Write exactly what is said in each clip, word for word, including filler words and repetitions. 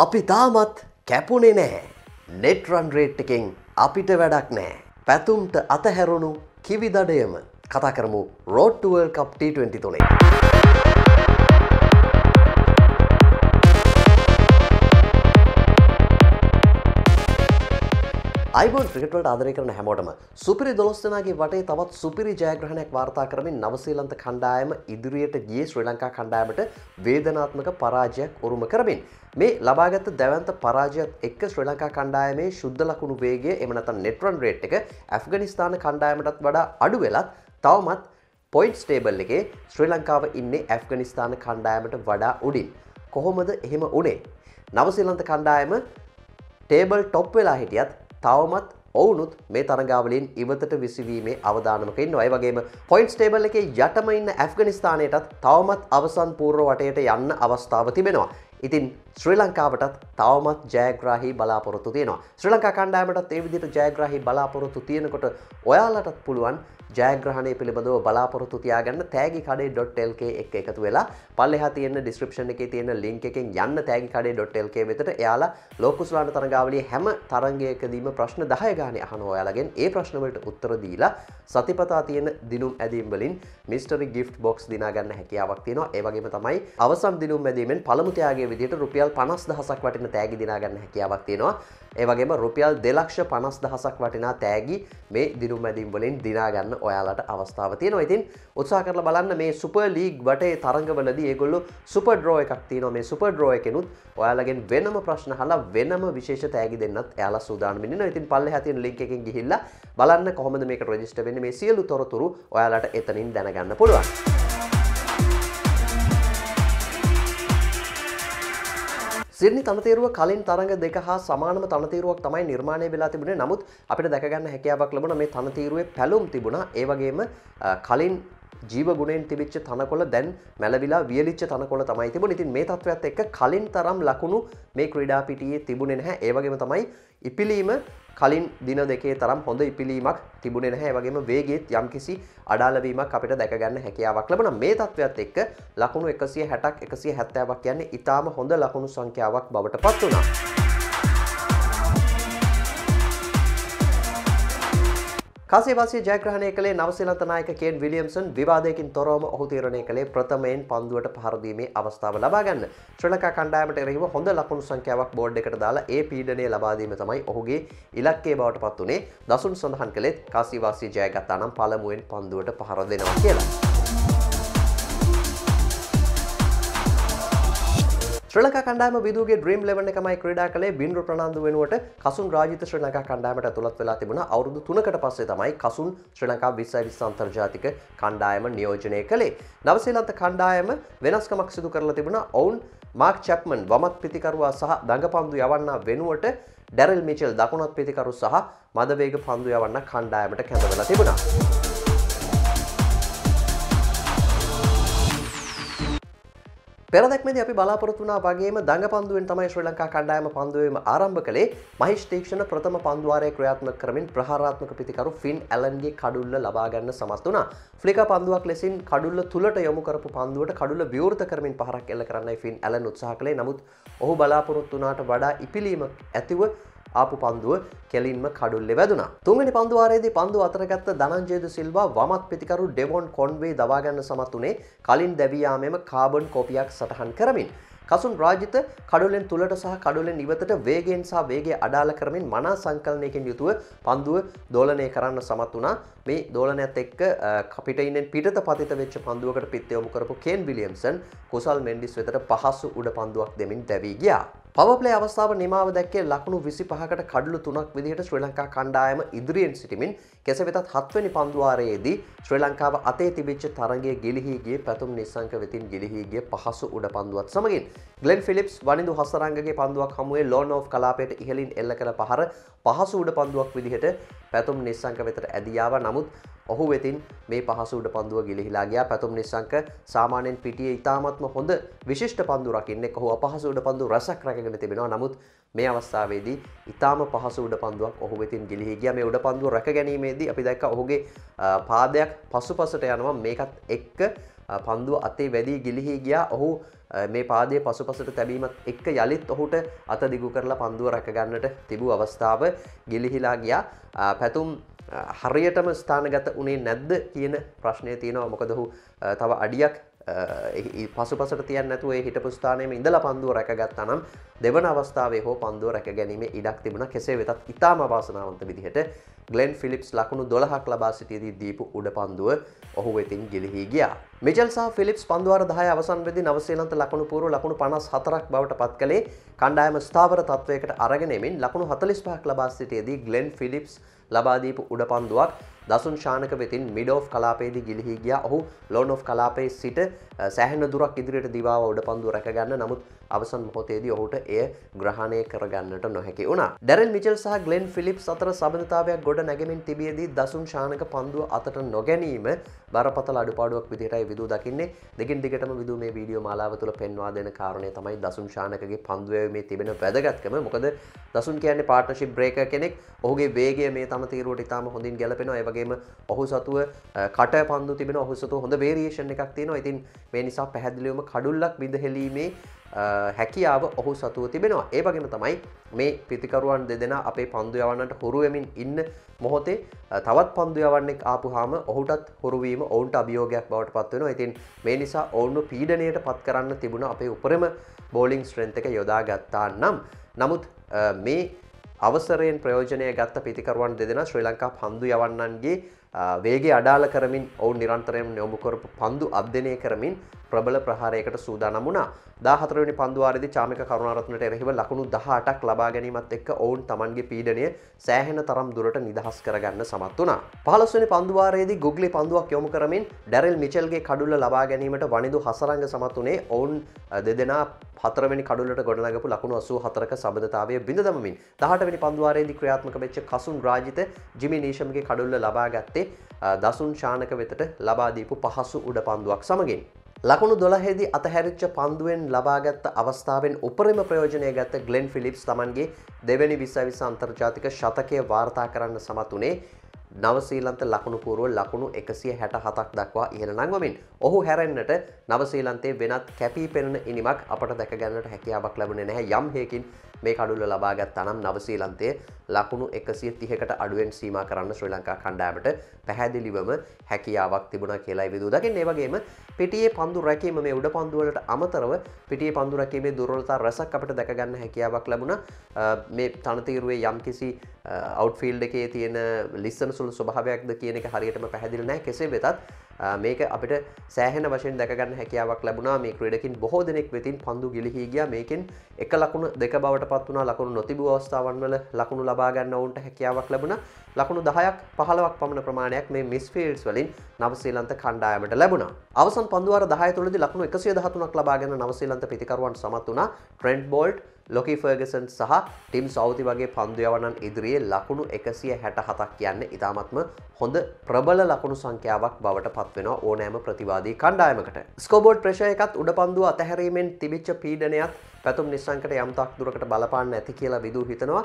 අපි තාමත් කැපුණේ නැහැ. net run rate එකෙන් අපිට වැඩක් නැහැ. පැතුම්ට අතහැරුණු කිවිදඩයම කතා කරමු Road to World Cup T twenty තුනේ. අයිබෝන් ක්‍රිකට් වලට ආදරය කරන හැමෝටම සුපිරි දොළොස් දෙනාගේ වටේ තවත් සුපිරි ජයග්‍රහණයක් වාර්තා කරමින් නවසීලන්ත කණ්ඩායම ඉදිරියට ගියේ ශ්‍රී ලංකා කණ්ඩායමට වේදනාත්මක පරාජයක් උරුම කරමින් මේ ලබාගත් දැවැන්ත පරාජයත් එක්ක ශ්‍රී ලංකා කණ්ඩායමේ ශුද්ධ ලකුණු වේගය එහෙම නැත්නම් net run rate එක ඇෆ්ගනිස්තාන කණ්ඩායමටත් වඩා අඩු වෙලත් තවමත් points table එකේ ශ්‍රී ලංකාව ඉන්නේ ඇෆ්ගනිස්තාන කණ්ඩායමට වඩා උඩින්. කොහොමද එහෙම උනේ? නවසීලන්ත කණ්ඩායම table top වෙලා හිටියත් තවමත් ඔවුනුත් මේ තරගාවලින් ඉවතට විසවීමේ අවධානමක ඉන්නවා. ඒ වගේම පොයින්ට්ස් ටේබල් එකේ යටම ඉන්න ඇෆ්ගනිස්තානයටත් තවමත් අවසන් පූර්ව වටයට යන්න අවස්ථාව තිබෙනවා. ඉතින් ශ්‍රී ලංකාවටත් තවමත් ජයග්‍රාහී බලාපොරොත්තු තියෙනවා. ශ්‍රී ලංකා කණ්ඩායමටත් ඒ විදිහට ජයග්‍රාහී බලාපොරොත්තු තියෙනකොට ඔයාලටත් පුළුවන් ජයග්‍රහණය පිළිබඳව බලාපොරොත්තු තියාගන්න Thagikade.lk එක එකතු වෙලා පල්ලෙහා තියෙන description එකේ තියෙන link එකෙන් යන්න Thagikade.lk වෙතට. එයාලා ලෝකුසුලාන තරගාවලියේ හැම තරගයකදීම ප්‍රශ්න දහය ගානේ අහනවා ඔයාලගෙන්. ඒ ප්‍රශ්න වලට උත්තර දීලා සතිපතා තියෙන දිනුම් ඇදීම් වලින් mystery gift box දිනා ගන්න හැකියාවක් තියෙනවා. ඒ වගේම තමයි අවසන් දිනුම් ඇදීමෙන් පළමු ත්‍යාගයේ විදියට රුපියල් පනස් දහසක් වටින තෑගි දිනා ගන්න හැකියාවක් තියෙනවා. ඒ වගේම රුපියල් දෙලක්ෂ පනස් දහසක් වටිනා තෑගි මේ දිනුම් ඇදීම් වලින් දිනා ගන්න ඔයාලට අවස්ථාව තියෙනවා. ඉතින් උත්සාහ කරලා බලන්න මේ සුපර් ලීග් වටේ තරඟවලදී ඒගොල්ලෝ සුපර් ඩ්‍රෝ එකක් තියෙනවා. මේ සුපර් ඩ්‍රෝ එකේනුත් ඔයාලගෙන් වෙනම ප්‍රශ්න අහලා වෙනම විශේෂ තෑගි දෙන්නත් එයාලා සූදානම් වෙනවා. ඉතින් පල්ලෙහා තියෙන link එකෙන් ගිහිල්ලා බලන්න කොහොමද මේකට register වෙන්නේ. මේ සියලු තොරතුරු ඔයාලට එතනින් දැනගන්න පුළුවන්. සිඩ්නි තනතේරුව කලින් තරඟ දෙක හා සමානම තනතේරුවක් තමයි නිර්මාණය වෙලා තිබුණේ. නමුත් අපිට දැක ගන්න හැකියාවක් ලැබුණා මේ තනතේරුවේ පැලුම් තිබුණා. ඒ වගේම කලින් ජීව ගුණෙන් තිබිච්ච තනකොළ දැන් මැලවිලා වියලිච්ච තනකොළ තමයි තිබුණේ. ඉතින් මේ තත්ත්වයත් එක්ක කලින් තරම් ලකුණු මේ ක්‍රීඩා පිටියේ තිබුණේ නැහැ. ඒ වගේම තමයි ඉපිලීම කලින් දින දෙකේ තරම් හොඳ ඉපිලීමක් තිබුණේ නැහැ. ඒ වගේම වේගයේත් යම්කිසි අඩාල වීමක් අපිට දැක ගන්න හැකියාවක් ලැබුණා. මේ තත්ත්වයත් එක්ක ලකුණු එකසිය හැටක් එකසිය හැත්තෑවක් කියන්නේ ඊටාම හොඳ ලකුණු සංඛ්‍යාවක් බවට පත් වුණා. කාසේවාසී ජයග්‍රහණය කළේ නවසීලන්ත නායක කේන් විලියම්සන්. විවාදයකින් තොරවම ඔහු තීරණය කළේ ප්‍රථමයෙන් පන්දුවට පහර දීමේ අවස්ථාව ලබා ගන්න. ශ්‍රී ලංකා කණ්ඩායමට එරෙහිව හොඳ ලකුණු සංඛ්‍යාවක් බෝඩ් එකට දාලා ඒ පීඩනය ලබා දීම තමයි ඔහුගේ ඉලක්කය බවට පත් වුණේ. දසුන් සඳහන් කළේ කාසේවාසී ජයගත්තා නම් පළමුවෙන් පන්දුවට පහර දෙනවා කියලා. ශ්‍රී ලංකා කණ්ඩායම විදුගේ ඩ්‍රීම් එලෙවන් එකමයි ක්‍රීඩා කළේ. බින්රු ප්‍රනාන්දු වෙනුවට කසුන් රාජිත ශ්‍රී ලංකා කණ්ඩායමට ඇතුළත් වෙලා තිබුණා. අවුරුදු තුනකට පස්සේ තමයි කසුන් ශ්‍රී ලංකා විශ්ව අන්තර්ජාතික කණ්ඩායම නියෝජනය කළේ. නවසීලන්ත කණ්ඩායම වෙනස්කමක් සිදු කරලා තිබුණා. ඔවුන් මාක් චැප්මන් වමත් පිතිකරුවා සහ දඟපන්දු යවන්නා වෙනුවට ඩැරල් මිචෙල් දකුණත් පිතිකරු සහ මදවේග පන්දු යවන්නා කණ්ඩායමට කැඳවලා තිබුණා. පෙරදැක්මේදී අපි බලාපොරොත්තු වුණා වගේම දඟපන්දුවෙන් තමයි ශ්‍රී ලංකා කණ්ඩායම පන්දුවේම ආරම්භ කළේ. මහේෂ් තීක්ෂණ ප්‍රථම පන්දුවාරය ක්‍රියාත්මක කරමින් ප්‍රහාරාත්මක පිතිකරු ෆින් ඇලන්ගේ කඩුල්ල ලබා ගන්න සමත් වුණා. ෆ්ලිකා පන්දුවක් ලෙසින් කඩුල්ල තුලට යොමු කරපු පන්දුවට කඩුල්ල විවෘත කරමින් පහරක් එල්ල කරන්නයි ෆින් ඇලන් උත්සාහ කළේ. නමුත් ඔහු බලාපොරොත්තු වුණාට වඩා ඉපිලීමක් ඇතිව ආපු පන්දුව කෙලින්ම කඩුල්ලේ වැදුනා. තුන්වෙනි පන්දුවාරයේදී පන්දුව අතරගත්ත ධනංජයද සිල්වා වමත් පිතිකරු ඩෙවොන් කොන්වේ දවා ගන්න සමත් උනේ කලින් දැවී යාමේම කාබන් කොපියක් සටහන් කරමින්. කසුන් රාජිත කඩුලෙන් තුලට සහ කඩුලෙන් ඉවතට වේගයෙන් සහ වේගය අඩාල කරමින් මනා සංකලනයකින් යුතුව පන්දුව දෝලනය කරන්න සමත් වුණා. මේ දෝලනයත් එක්ක කපිටයිනෙන් පිටත පතිත වෙච්ච පන්දුවකට පිට යොමු කරපු කේන් විලියම්සන් කුසල් මෙන්ඩිස් වෙතට පහසු උඩ පන්දුවක් දෙමින් දැවී ගියා. පවර්ප්ලේ අවස්ථාව නිමාව දැක්කේ ලකුණු විසිපහකට කඩලු තුනක් විදිහට ශ්‍රී ලංකා කණ්ඩායම ඉදිරියෙන් සිටිමින්. කෙසේ වෙතත් හත්වෙනි පන්දුවාරයේදී ශ්‍රී ලංකාව අතේ තිබිච්ච තරගයේ ගිලිහි ගියේ පැතුම් නිස්සංක වෙතින් ගිලිහි ගිය පහසු උඩ පන්දුවත් සමගින්. ග්ලෙන් ෆිලිප්ස් වනිඳු හසරංගගේ පන්දුවක් හමුවේ ලෝන් ඕෆ් කලාපයට ඉහළින් එල්ල කළ පහර පහසු උඩ පන්දුවක් විදිහට පැතුම් නිස්සංක වෙතට ඇදී ආවා. නමුත් ඔහු වෙතින් මේ පහසු උඩ පන්දුව ගිලිහිලා ගියා. පැතුම් නිස්සංක සාමාන්‍යයෙන් පිටියේ ඉතාමත්ම හොඳ විශිෂ්ට පන්දු රකින්නෙක්. ඔහු අපහසු උඩ පන්දු රසක් රැකගෙන තිබෙනවා. නමුත් මේ අවස්ථාවේදී ඉතාම පහසු උඩ පන්දුවක් ඔහු වෙතින් ගිලිහි ගියා. මේ උඩ පන්දුව රැක ගැනීමේදී අපි දැක්කා ඔහුගේ පාදයක් පසුපසට යනවා. මේකත් එක්ක පන්දුව අතේ වැඩි ගිලිහි ගියා. ඔහු මේ පාදයේ පසුපසට තැබීමත් එක්ක යලිත් ඔහුට අත දිගු කරලා පන්දුව රැක ගන්නට තිබු අවස්ථාව ගිලිහිලා ගියා. පැතුම් හරියටම ස්ථානගත උනේ නැද්ද කියන ප්‍රශ්නේ තියෙනවා. මොකද ඔහු තව අඩියක් පසුපසට තියන්න නැතුව ඒ හිටපු ස්ථානයේම ඉඳලා පන්දුව රැකගත්තා නම් දෙවන අවස්ථාවේ හෝ පන්දුව රැක ගැනීමේ ඉඩක් තිබුණා. කෙසේ වෙතත් ඉතාම අවාසනාවන්ත විදිහට ග්ලෙන් ෆිලිප්ස් ලකුණු දොළහක් ලබා සිටියදී දීපු උඩ පන්දුව ඔහු වෙතින් ගිලිහි ගියා. මිචෙල් සහ ෆිලිප්ස් පන්දුවාර දහය අවසන් වෙද්දී නවසීලන්ත ලකුණු පූර්ව ලකුණු පනස් හතරක් බවට පත් කළේ. කණ්ඩායම ස්ථාවර තත්වයකට අරගෙන එමින් ලකුණු හතළිස් පහක් ලබා සිටියේදී ග්ලෙන් ෆිලිප්ස් ලබා දීපු උඩ පන්දුවක් දසුන් ශානක වෙතින් මිඩ් ඔෆ් කලාපයේදී ගිලිහි ගියා. ඔහු ලෝන් ඔෆ් කලාපයේ සිට සෑහෙන දුරක් ඉදිරියට දිවාව උඩ පන්දුව රැක ගන්න. නමුත් අවසන් මොහොතේදී ඔහුට එය ග්‍රහණය කර ගන්නට නොහැකි වුණා. ඩැරල් මිචෙල් සහ ග්ලෙන් ෆිලිප්ස් අතර සබඳතාවයක් ගොඩ නැගෙමින් තිබියදී දසුන් ශානක පන්දුව අතට නොගැනීම බරපතල අඩුපාඩුවක් විදිහටයි විදු දකින්නේ. දෙකින් දිගටම විදු මේ වීඩියෝ මාලාව තුළ පෙන්වා දෙන කාරණය තමයි දසුන් ශානකගේ පන්දු වැයීමේ තිබෙන වැදගත්කම. මොකද දසුන් කියන්නේ පාර්ට්නර්ෂිප් බ්‍රේකර් කෙනෙක්. ඔහුගේ වේගය මේ තම තීරුවට ඉතාම හොඳින් ගැලපෙනවා. ඒ වගේම ඔහු සතුව කට පන්දු තිබෙන ඔහු සතුව හොඳ වේරියේෂන් එකක් තියෙනවා. ඉතින් මේ නිසා පැහැදිලිවම කඩුල්ලක් බිඳහෙලීමේ හැකියාව ඔහු සතුව තිබෙනවා. ඒ වගේම තමයි මේ පිතිකරුවන් දෙදෙනා අපේ පන්දු යවන්නට හුරු වෙමින් ඉන්න මොහොතේ තවත් පන්දු යවන්නෙක් ආපුවාම ඔහුටත් හුරු වීම ඔවුන්ට අභියෝගයක් බවට පත් වෙනවා. ඉතින් මේ නිසා ඔවුන්ව පීඩණයට පත් කරන්න තිබුණ අපේ උපරිම බෝලිං ස්ට්‍රෙන්ත් එක යොදා ගත්තා නම් නමුත් මේ අවසරයෙන් ප්‍රයෝජනය ගත්ත පිතිකරුවන් දෙදෙනා ශ්‍රී ලංකා පන්දු යවන්නන්ගේ වේගය අඩාල කරමින් ඔවුන් නිරන්තරයෙන් යොමු කරපු පන්දු අධ්‍යයනය කරමින් ප්‍රබල ප්‍රහාරයකට සූදානම් වුණා. දාහතර වෙනි පන්දුවාරයේදී චාමික කරුණාරත්නට එරෙහිව ලකුණු දහ අටක් ලබා ගැනීමත් එක්ක ඔවුන් තමන්ගේ පීඩණය සෑහෙන තරම් දුරට නිදහස් කරගන්න සමත් වුණා. පහළොස් වෙනි පන්දුවාරයේදී ගුග්ලි පන්දුවක් යොමු කරමින් ඩැරල් මිචෙල්ගේ කඩුල්ල ලබා ගැනීමට වනිදු හසරංග සමත් වුණේ. ඔවුන් දෙදෙනා හතර වෙනි කඩුල්ලට ගොඩනගපු ලකුණු අසූ හතරක සබඳතාවය බිඳ දමමින් දහඅට වෙනි පන්දුවාරයේදී ක්‍රියාත්මක වෙච්ච කසුන් රාජිත ජිමි නීෂම්ගේ කඩුල්ල ලබා ගත්තේ දසුන් ශානක වෙතට ලබාදීපු පහසු උඩ පන්දුවක් සමගින්. ලකුණු දොළහේදී අතහැරිච්ච පන්දුවෙන් ලබාගත් අවස්ථාවෙන් උපරිම ප්‍රයෝජනය ගත්ත ග්ලෙන් ෆිලිප්ස් තමන්ගේ දෙවැනි විශ්වවිශ්ව අන්තර්ජාතික ශතකය වාර්තා කරන්න සමත් වුණේ නවසීලන්ත ලකුණු පූර්ව ලකුණු එකසිය හැටහතක් දක්වා ඉහළ නංවමින්. ඔහු හැරෙන්නට නවසීලන්තේ වෙනත් කැපී පෙනෙන ඉනිමක් අපට දැක ගන්නට හැකියාවක් ලැබුණේ නැහැ. යම් හේකින් මේ කඩුල්ල ලබා ගත්තා නම් නවසීලන්තය ලකුණු එකසිය තිහකට අඩුවෙන් සීමා කරන්න ශ්‍රී ලංකා කණ්ඩායමට පැහැදිලිවම හැකියාවක් තිබුණා කියලායි විදූ දකින්නේ. ඒ වගේම පිටියේ පන්දු රැකීම මේ උඩ පන්දු වලට අමතරව පිටියේ පන්දු රැකීමේ දුර්වලතා රැසක් අපිට දැක ගන්න හැකියාවක් ලැබුණා. මේ තනතිරුවේ යම්කිසි අවුට්ෆීල්ඩ් එකේ තියෙන ලිස්සන සුළු ස්වභාවයක්ද කියන එක හරියටම පැහැදිලි නැහැ. කෙසේ වෙතත් මේක අපිට සෑහෙන වශයෙන් දැක ගන්න හැකියාවක් ලැබුණා. මේ ක්‍රීඩකින් බොහෝ දෙනෙක් වෙතින් පන්දු ගිලිහි ගියා. මේකෙන් එක ලකුණු දෙක බවට පත් වුණා. ලකුණු නොතිබූ අවස්ථාවන් වල ලකුණු ලබා ගන්න ඔවුන්ට හැකියාවක් ලැබුණා. ලකුණු දහයක් පහළොවක් පමණ ප්‍රමාණයක් මේ මිස්ෆීල්ඩ්ස් වලින් නවසීලන්ත කණ්ඩායමට ලැබුණා. අවසන් පන්දුවාර දහය තුළදී ලකුණු එකසිය දහතුනක් ලබා ගන්න නවසීලන්ත පිතිකරුවන් සමත් වුණා. ට්‍රෙන්ට් බෝල්ට්, ලොකි ෆර්ගසන් සහ ටිම් සවුති වගේ පන්දු යවන්නන් ඉදිරියේ ලකුණු එකසිය හැටහතක් කියන්නේ ඉතාමත්ම හොඳ ප්‍රබල ලකුණු සංඛ්‍යාවක් බවට පත් වෙනවා ඕනෑම ප්‍රතිවාදී කණ්ඩායමකට. ස්කෝබෝඩ් ප්‍රෙෂර් එකත් උඩ පන්දුව අතහැරීමෙන් තිබිච්ච පීඩනයත් පැතුම් නිස්සංකට යම්තාක් දුරකට බලපාන්න ඇති කියලා විදු හිතනවා.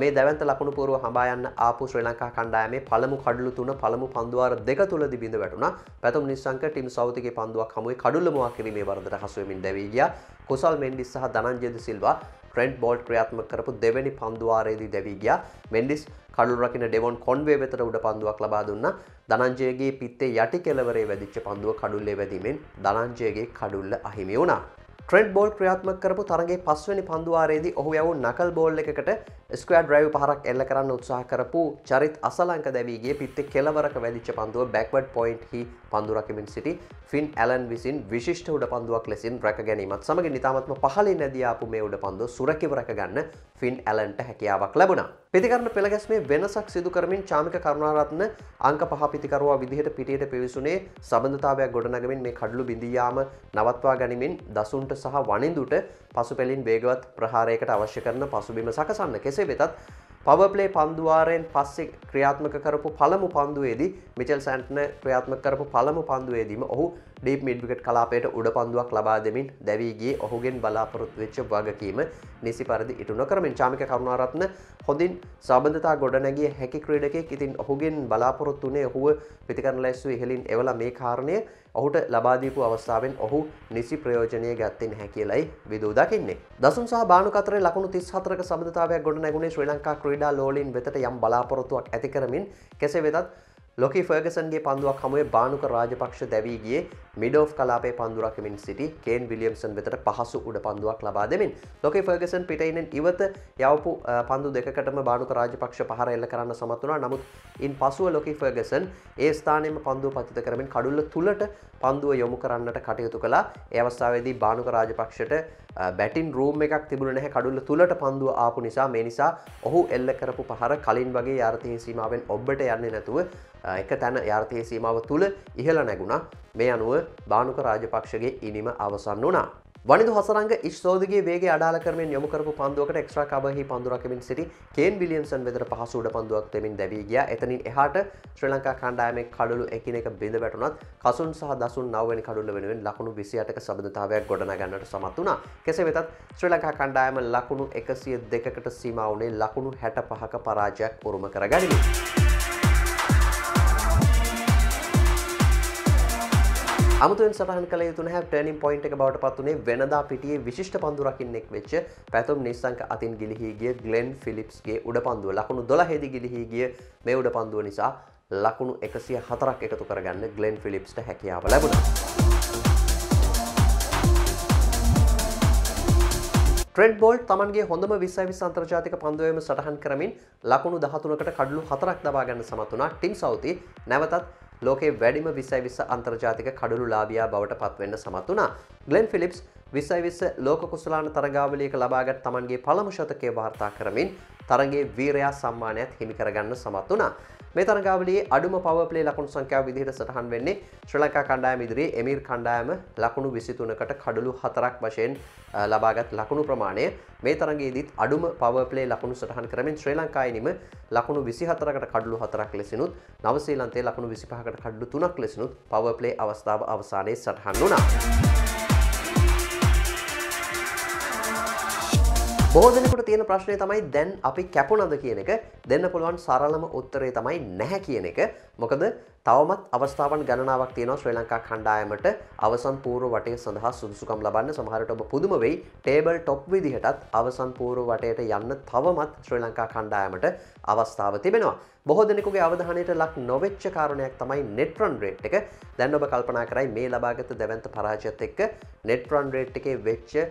මේ දැවැන්ත ලකුණු පූර්ව හඹා යන්න ආපු ශ්‍රී ලංකා කණ්ඩායමේ පළමු කඩුළු තුන පළමු පන්දුවාර දෙක තුලදී බිඳ වැටුණා. පැතුම් නිස්සංක ටිම් සවුතිගේ පන්දුවක් හමුවේ කඩුල්ල මුවා කිරීමේ වරදට හසු වෙමින් දැවී ගියා. කුසල් මෙන්ඩිස් සහ ධනංජය ද සිල්වා ට්‍රෙන්ට් බෝල්ට් ක්‍රියාත්මක කරපු දෙවැනි පන්දුවාරයේදී දැවී ගියා. මෙන්ඩිස් කඩුල් රකින්න ඩෙවොන් කොන්වේ වෙතට උඩ පන්දුවක් ලබා දුන්නා. ධනංජයගේ පිත්තේ යටි කෙළවරේ වැදිච්ච පන්දුව කඩුල්ලේ වැදීමෙන් ධනංජයගේ කඩුල්ල අහිමි වුණා. ට්‍රෙන්ට් බෝල්ට් ක්‍රියාත්මක කරපු තරගයේ පස්වෙනි පන්දුවාරයේදී ඔහු යවු නකල් බෝල් එකකට ස්ක්වයර් ඩ්‍රයිව් පහරක් එල්ල කරන්න උත්සාහ කරපු චරිත් අසලංක දැවී ගියේ. පිත්තේ කෙළවරක වැදිච්ච පන්දුව බෑක්වර්ඩ් පොයින්ට්හි පන්දු රකිමින් සිටි ෆින් ඇලන් විසින් විශිෂ්ට උඩ පන්දුවක් ලෙසින් රැක ගැනීමත් සමගින් ඉතාමත්ම පහළින් නැදී ආපු මේ උඩ පන්දුව සුරකිව රැක ගන්න ෆින් ඇලන්ට හැකියාවක් ලැබුණා. පිතිකරණ පෙළගැස්මේ වෙනසක් සිදු කරමින් චාමික කරුණාරත්න අංක පහ පිතිකරුවා විදිහට පිටියට පිවිසුනේ සබඳතාවයක් ගොඩනගමින් මේ කඩළු බිඳී යාම නවත්වා ගනිමින් දසුන්ට සහ වනිඳුට පසුපැලින් වේගවත් ප්‍රහාරයකට අවශ්‍ය කරන පසුබිම සකසන්න. කෙසේ වෙතත් පවර්ප්ලේ පන්දුවාරයෙන් පස්සේ ක්‍රියාත්මක කරපු පළමු පන්දුවේදී මිචෙල් සැන්ට්න ක්‍රියාත්මක කරපු පළමු පන්දුවේදීම ඔහු ඩීප් මිඩ්විකට් කලාපයට උඩ පන්දුවක් ලබා දෙමින් දැවී ගියේ ඔහුගෙන් බලාපොරොත්තු වෙච්ච වගකීම නිසි පරිදි ඉටු නොකරමින්. චාමික කරුණාරත්න හොඳින් සම්බන්ධතා ගොඩනැගිය හැකි ක්‍රීඩකයෙක්. ඉතින් ඔහුගෙන් බලාපොරොත්තු වුණේ ඔහුව පිටකරන ලැස්තුවේ ඉහළින් එවලා මේ කාරණය ඔහුට ලබා දීපු අවස්ථාවෙන් ඔහු නිසි ප්‍රයෝජනීය ගත්තේ නැහැ කියලායි විදූ දකින්නේ. දසුන් සහ බානු අතර ලකුණු තිස් හතරක සම්බන්ධතාවයක් ගොඩනැගුණේ ශ්‍රී ලංකා ක්‍රීඩා ලෝලීන් වෙතට යම් බලාපොරොත්තුවක් ඇති කරමින්. කෙසේ වෙතත් ලොකි ෆර්ගසන්ගේ පන්දුවක් හමුවේ බානුක රාජපක්ෂ දැවී ගියේ මිඩෝෆ් කලාපයේ පන්දු රකිමින් සිටි කේන් විලියම්සන් වෙතට පහසු උඩ පන්දුවක් ලබා දෙමින්. ලොකි ෆර්ගසන් පිටයින් ඉවත යවපු පන්දු දෙකකටම බානුක රාජපක්ෂ පහර එල්ල කරන්න සමත් වුණා. නමුත් ඉන් පසුව ලොකි ෆර්ගසන් ඒ ස්ථානයේම පන්දුව පතිත කරමින් කඩුල්ල තුලට පන්දුව යොමු කරන්නට කටයුතු කළා. ඒ අවස්ථාවේදී බානුක රාජපක්ෂට බැටින් රූම් එකක් තිබුණේ නැහැ. කඩුල්ල තුලට පන්දුව ආපු නිසා මේ නිසා ඔහු එල්ල කරපු පහර කලින් වගේ යාර්තේ සීමාවෙන් ඔබට යන්නේ නැතුව එක තැන යාර්තයේ සීමාව තුළ ඉහළ නැගුණා. මේ අනුව බානුක රාජපක්ෂගේ ඉනිම අවසන් වුණා. වනිදු හසරංග ඉෂ්සෝදගේ වේගය අඩාල කරමින් යොමු කරපු පන්දුවකට එක්ස්ට්‍රා කවර්හි පන්දු රකිමින් සිටි කේන් විලියම්සන් වෙතට පහසු උඩ පන්දුවක් දෙමින් දැවී ගියා. එතනින් එහාට ශ්‍රී ලංකා කණ්ඩායමේ කඩළු එකිනෙක බිඳ වැටුණත් කසුන් සහ දසුන් නව වෙනි කඩළු වෙනුවෙන් ලකුණු විසි අටක සබඳතාවයක් ගොඩනගන්නට සමත් වුණා. කෙසේ වෙතත් ශ්‍රී ලංකා කණ්ඩායම ලකුණු එකසිය දෙකකට සීමා වුණේ ලකුණු හැට පහක පරාජයක් උරුම කරගනිමින්. අමුතුවෙන් සටහන් කළ යුතු නැහැ. ටර්නින් පොයින්ට් එක බවට පත් වුණේ වෙනදා පිටියේ විශිෂ්ට පන්දු රකින්නෙක් වෙච්ච පැතුම් නිස්සංක අතින් ගිලිහි ගිය ග්ලෙන් ෆිලිප්ස්ගේ උඩ පන්දුව. ලකුණු දොළහේ දී ගිලිහි ගිය මේ උඩ පන්දුව නිසා ලකුණු එකසිය හතරක් එකතු කරගන්න ග්ලෙන් ෆිලිප්ස්ට හැකියාව ලැබුණා. ට්‍රෙන්ට් බෝල්ට් තමන්ගේ හොඳම විස්සයි විස්ස අන්තර්ජාතික පන්දුවේම සටහන් කරමින් ලකුණු දහතුනකට කඩලු හතරක් දබා ගන්න සමත් වුණා. ටිම් සවුති නැවතත් ලෝකේ වැඩිම විස්සයි විස්ස අන්තර්ජාතික කඩළු ලාභියා බවට පත්වෙන්න සමත් වුණා. ග්ලෙන් ෆිලිප්ස් විස්සයි විස්ස ලෝක කුසලාන තරගාවලියක ලබාගත් තමන්ගේ පළමු ශතකය වාර්තා කරමින් තරගයේ වීරයා සම්මානයත් හිමි කරගන්න සමත් වුණා. මේ තරගාවලියේ අඩුම පවර් ප්ලේ ලකුණු සංඛ්‍යාව විදිහට සටහන් වෙන්නේ ශ්‍රී ලංකා කණ්ඩායම ඉදිරියේ එමීර් කණ්ඩායම ලකුණු විසි තුනකට කඩළු හතරක් වශයෙන් ලබාගත් ලකුණු ප්‍රමාණය. මේ තරගයේදීත් අඩුම පවර් ප්ලේ ලකුණු සටහන් කරමින් ශ්‍රී ලංකායිනිම ලකුණු විසි හතරකට කඩළු හතරක් ලෙසිනුත් නවසීලන්තයේ ලකුණු විසි පහකට කඩළු තුනක් ලෙසිනුත් පවර් ප්ලේ අවස්ථාව අවසානයේ සටහන් වුණා. බොහෝ දෙනෙකුට තියෙන ප්‍රශ්නය තමයි දැන් අපි කැපුණද කියන එක. දෙන්න පුළුවන් සරලම උත්තරේ තමයි නැහැ කියන එක. මොකද තවමත් අවස්ථාවන් ගණනාවක් තියෙනවා ශ්‍රී ලංකා කණ්ඩායමට අවසන් පූර්ව වටය සඳහා සුදුසුකම් ලබන්න. සමහරට ඔබ පුදුම වෙයි ටේබල් ටොප් විදිහටත් අවසන් පූර්ව වටයට යන්න තවමත් ශ්‍රී ලංකා කණ්ඩායමට අවස්ථාව තිබෙනවා. බොහෝ දෙනෙකුගේ අවධානයට ලක් නොවෙච්ච කාරණයක් තමයි net run rate එක. දැන් ඔබ කල්පනා කරයි මේ ලබාගත් දැවැන්ත පරාජයත් එක්ක net run rate එකේ වෙච්ච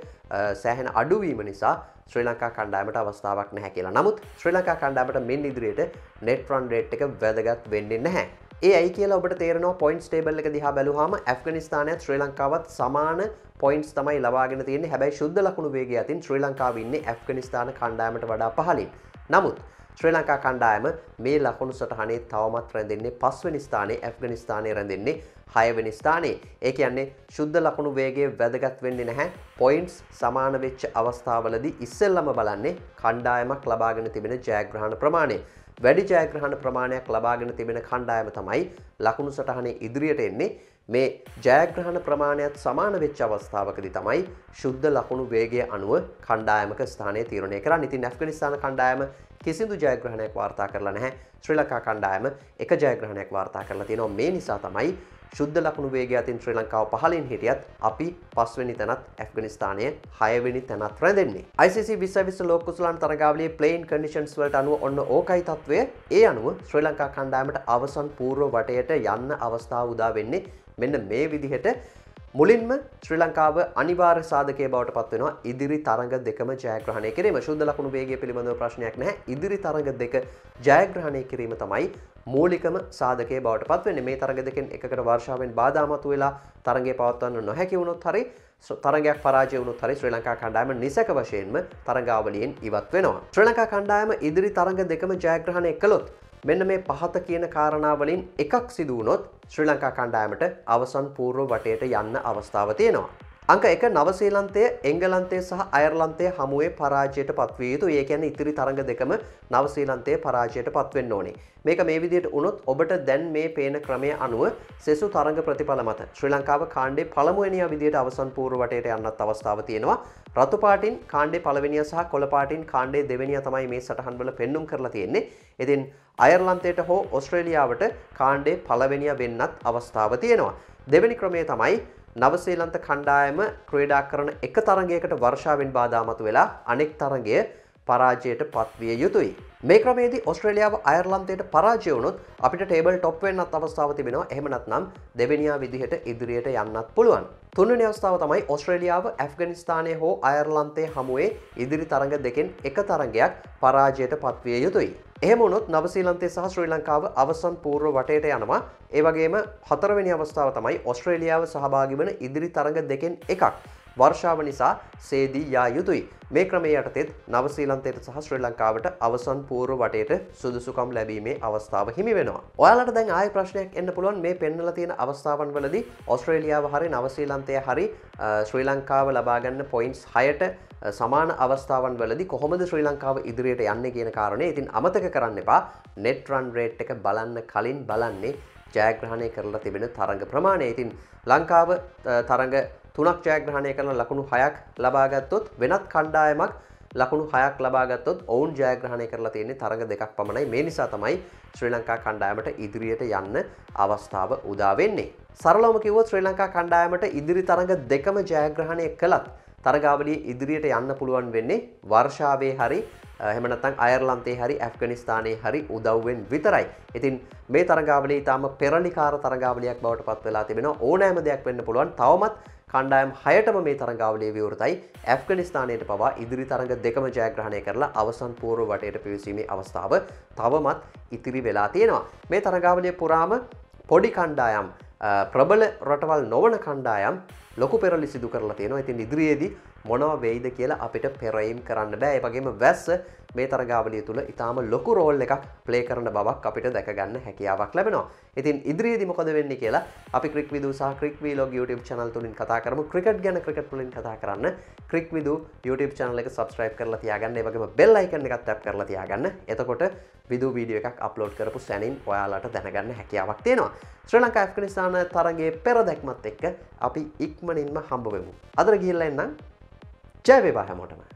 සෑහෙන අඩුවීම නිසා ශ්‍රී ලංකා කණ්ඩායමට අවස්ථාවක් නැහැ කියලා. නමුත් ශ්‍රී ලංකා කණ්ඩායමට මෙන්න ඉදිරියට net run rate එක වැදගත් වෙන්නේ නැහැ. ඒ ඇයි කියලා ඔබට තේරෙනවා points table එක දිහා බැලුවාම ඇෆ්ගනිස්තානයත් ශ්‍රී ලංකාවත් සමාන points තමයි ලබාගෙන තියෙන්නේ. හැබැයි සුද්ධ ලකුණු වේගය අතින් ශ්‍රී ලංකාව ඉන්නේ ඇෆ්ගනිස්තාන කණ්ඩායමට වඩා පහළින්. නමුත් ශ්‍රී ලංකා කණ්ඩායම මේ ලකුණු සටහනේ තවමත් රැඳෙන්නේ පස්වෙනි ස්ථානයේ. ඇෆ්ගනිස්තානයේ රැඳෙන්නේ හයවෙනි ස්ථානයේ. ඒ කියන්නේ සුද්ධ ලකුණු වේගයේ වැදගත් වෙන්නේ නැහැ. පොයින්ට්ස් සමාන වෙච්ච අවස්ථාවලදී ඉස්සෙල්ලම බලන්නේ කණ්ඩායමක් ලබාගෙන තිබෙන ජයග්‍රහණ ප්‍රමාණය. වැඩි ජයග්‍රහණ ප්‍රමාණයක් ලබාගෙන තිබෙන කණ්ඩායම තමයි ලකුණු සටහනේ ඉදිරියට එන්නේ. මේ ජයග්‍රහණ ප්‍රමාණයත් සමාන වෙච්ච අවස්ථාවකදී තමයි සුද්ධ ලකුණු වේගය අනුව කණ්ඩායමක ස්ථානය තීරණය කරන්නේ. ඉතින් ඇෆ්ගනිස්තාන කණ්ඩායම කිසිදු ජයග්‍රහණයක් වාර්තා කරලා නැහැ. ශ්‍රී ලංකා කණ්ඩායම එක ජයග්‍රහණයක් වාර්තා කරලා තියෙනවා. මේ නිසා තමයි සුද්ධ ලකුණු වේගය අතින් ශ්‍රී ලංකාව පහළින් හිටියත් අපි පස්වෙනි තැනත් ඇෆ්ගනිස්තානය හයවෙනි තැනත් රැඳෙන්නේ. I C C විස්සයි විස්ස ලෝක කුසලාන තරගාවලියේ ප්ලේයින් කන්ඩිෂන්ස් වලට අනුව ඔන්න ඕකයි තත්වය. ඒ අනුව ශ්‍රී ලංකා කණ්ඩායමට අවසන් පූර්ව වටයට යන්න අවස්ථාව උදා වෙන්නේ මෙන්න මේ විදිහට. මුලින්ම ශ්‍රී ලංකාව අනිවාර්ය සාධකයේ බවට පත් වෙනවා ඉදිරි තරඟ දෙකම ජයග්‍රහණය කිරීම. ශුද්ධ ලකුණු වේගය පිළිබඳව ප්‍රශ්නයක් නැහැ. ඉදිරි තරඟ දෙක ජයග්‍රහණය කිරීම තමයි මූලිකම සාධකයේ බවට පත් වෙන්නේ. මේ තරඟ දෙකෙන් එකකට වර්ෂාවෙන් බාධා මතු වෙලා තරඟය පවත්වන්න නොහැකි වුණොත් හරි තරගයක් පරාජය වුණොත් හරි ශ්‍රී ලංකා කණ්ඩායම නිසක වශයෙන්ම තරඟාවලියෙන් ඉවත් වෙනවා. ශ්‍රී ලංකා කණ්ඩායම ඉදිරි තරඟ දෙකම ජයග්‍රහණය කළොත් මෙන්න මේ පහත කියන කාරණාවලින් එකක් සිදු වුණොත් ශ්‍රී ලංකා කණ්ඩායමට අවසන් පූර්ව වටයට යන්න අවස්ථාව තියෙනවා. අංක එක නව ශ්‍රීලන්තය, එංගලන්තය සහ අයර්ලන්තය හමුවේ පරාජයට පත්විය යුතුයි. ඒ කියන්නේ ඉතිරි තරඟ දෙකම නව ශ්‍රීලන්තය පරාජයට පත් වෙන්න ඕනේ. මේක මේ විදිහට වුණොත් ඔබට දැන් මේ පේන ක්‍රමයේ අනුව සෙසු තරඟ ප්‍රතිඵල මත ශ්‍රී ලංකාව කාණ්ඩේ පළමුවෙනියා විදිහට අවසන් පූර්ව වටේට යන්නත් අවස්ථාව තියෙනවා. රතු පාටින් කාණ්ඩේ පළවෙනියා සහ කොළ පාටින් කාණ්ඩේ දෙවෙනියා තමයි මේ සටහන්වල පෙන්눔 කරලා තියෙන්නේ. ඉතින් අයර්ලන්තයට හෝ ඔස්ට්‍රේලියාවට කාණ්ඩේ පළවෙනියා වෙන්නත් අවස්ථාව තියෙනවා. දෙවෙනි ක්‍රමය තමයි නව ශ්‍රීලන්ත කණ්ඩායම ක්‍රීඩා කරන එක තරගයකට වර්ෂාවෙන් බාධා මතු වෙලා අනෙක් තරගය පරාජයට පත්විය යුතුයි. මේ ක්‍රමයේදී ඔස්ට්‍රේලියාව අයර්ලන්තයට පරාජය වුණොත් අපිට ටේබල් টপ වෙන්නත් අවස්ථාවක් තිබෙනවා. එහෙම නැත්නම් දෙවෙනියා විදිහට ඉදිරියට යන්නත් පුළුවන්. තුන්වෙනි අවස්ථාව තමයි ඔස්ට්‍රේලියාව ඇෆ්ගනිස්තානයේ හෝ අයර්ලන්තයේ හමුවේ ඉදිරි තරඟ දෙකෙන් එක තරගයක් පරාජයට පත්විය යුතුයි. එහෙම වුණොත් නව ශ්‍රීලන්තය සහ ශ්‍රී ලංකාව අවසන් පූර්ව වටේට යනවා. ඒ වගේම හතරවෙනි අවස්ථාව තමයි ඔස්ට්‍රේලියාව සහභාගී වන ඉදිරි තරඟ දෙකෙන් එකක් වර්ෂාව නිසා සේදී යා යුතුයි. මේ ක්‍රමයේ යටතේ නව ශ්‍රීලන්තයට සහ ශ්‍රී ලංකාවට අවසන් පූර්ව වටේට සුදුසුකම් ලැබීමේ අවස්ථාව හිමි වෙනවා. ඔයාලට දැන් ආයෙ ප්‍රශ්නයක් එන්න පුළුවන් මේ පෙන්නලා තියෙන අවස්ථාවන් වලදී ඔස්ට්‍රේලියාව හරි නව ශ්‍රීලන්තය හරි ශ්‍රී ලංකාව ලබා ගන්න පොයින්ට්ස් හයට සමාන අවස්ථාවන් වලදී කොහොමද ශ්‍රී ලංකාව ඉදිරියට යන්නේ කියන කාරණේ ඉතින් අමතක කරන්න එපා. net run rate එක බලන්න කලින් බලන්නේ ජයග්‍රහණය කරලා තිබෙන තරඟ ප්‍රමාණය. ඉතින් ලංකාව තරඟ තුනක් ජයග්‍රහණය කරලා ලකුණු හයක් ලබා ගත්තොත් වෙනත් කණ්ඩායමක් ලකුණු හයක් ලබා ගත්තොත් ඔවුන් ජයග්‍රහණය කරලා තියෙන්නේ තරඟ දෙකක් පමණයි. මේ නිසා තමයි ශ්‍රී ලංකා කණ්ඩායමට ඉදිරියට යන්න අවස්ථාව උදා වෙන්නේ. සරලවම කිව්වොත් ශ්‍රී ලංකා කණ්ඩායමට ඉදිරි තරඟ දෙකම ජයග්‍රහණය කළත් තරගාවලිය ඉදිරියට යන්න පුළුවන් වෙන්නේ වර්ෂාවේ හරි එහෙම නැත්නම් අයර්ලන්තේ හරි ඇෆ්ගනිස්තානයේ හරි උදව්වෙන් විතරයි. ඉතින් මේ තරගාවලිය ඊටාම පෙරලිකාර තරගාවලියක් බවට පත් වෙලා තිබෙනවා. ඕනෑම දෙයක් වෙන්න පුළුවන්. තවමත් කණ්ඩායම් හයටම මේ තරගාවලිය විවෘතයි. ඇෆ්ගනිස්තානයට පවා ඉදිරි තරඟ දෙකම ජයග්‍රහණය කරලා අවසන් පූර්ව වටේට පිවිසීමේ අවස්ථාව තවමත් ඉතිරි වෙලා තියෙනවා. මේ තරගාවලිය පුරාම පොඩි කණ්ඩායම් ප්‍රබල රටවල් නොවන කණ්ඩායම් ලොකු පෙරලි සිදු කරලා තියෙනවා. ඉතින් ඉදිරියේදී මොනවා වෙයිද කියලා අපිට පෙරයිම් කරන්න බෑ. ඒ වගේම වැස්ස මේ තරගාවලිය තුල ඊටාම ලොකු රෝල් එකක් ප්ලේ කරන බවක් අපිට දැක ගන්න හැකියාවක් ලැබෙනවා. ඉතින් ඉදිරියේදී මොකද වෙන්නේ කියලා අපි ක්‍රික් විදු සහ ක්‍රික් වීලොග් YouTube channel තුලින් කතා කරමු. ක්‍රිකට් ගැන ක්‍රිකට් වලින් කතා කරන්න ක්‍රික් විදු YouTube channel එක subscribe කරලා තියාගන්න. ඒ වගේම bell icon එකත් tap කරලා තියාගන්න. එතකොට විදු වීඩියෝ එකක් අප්ලෝඩ් කරපු සැනින් ඔයාලට දැනගන්න හැකියාවක් තියෙනවා. ශ්‍රී ලංකා ඇෆ්ගනිස්තාන තරගයේ පෙරදැක්මත් එක්ක අපි ඉක්මනින්ම හම්බ වෙමු. අදට ගිහිල්ලා එන්නම්. ජය වේවා හැමෝටම.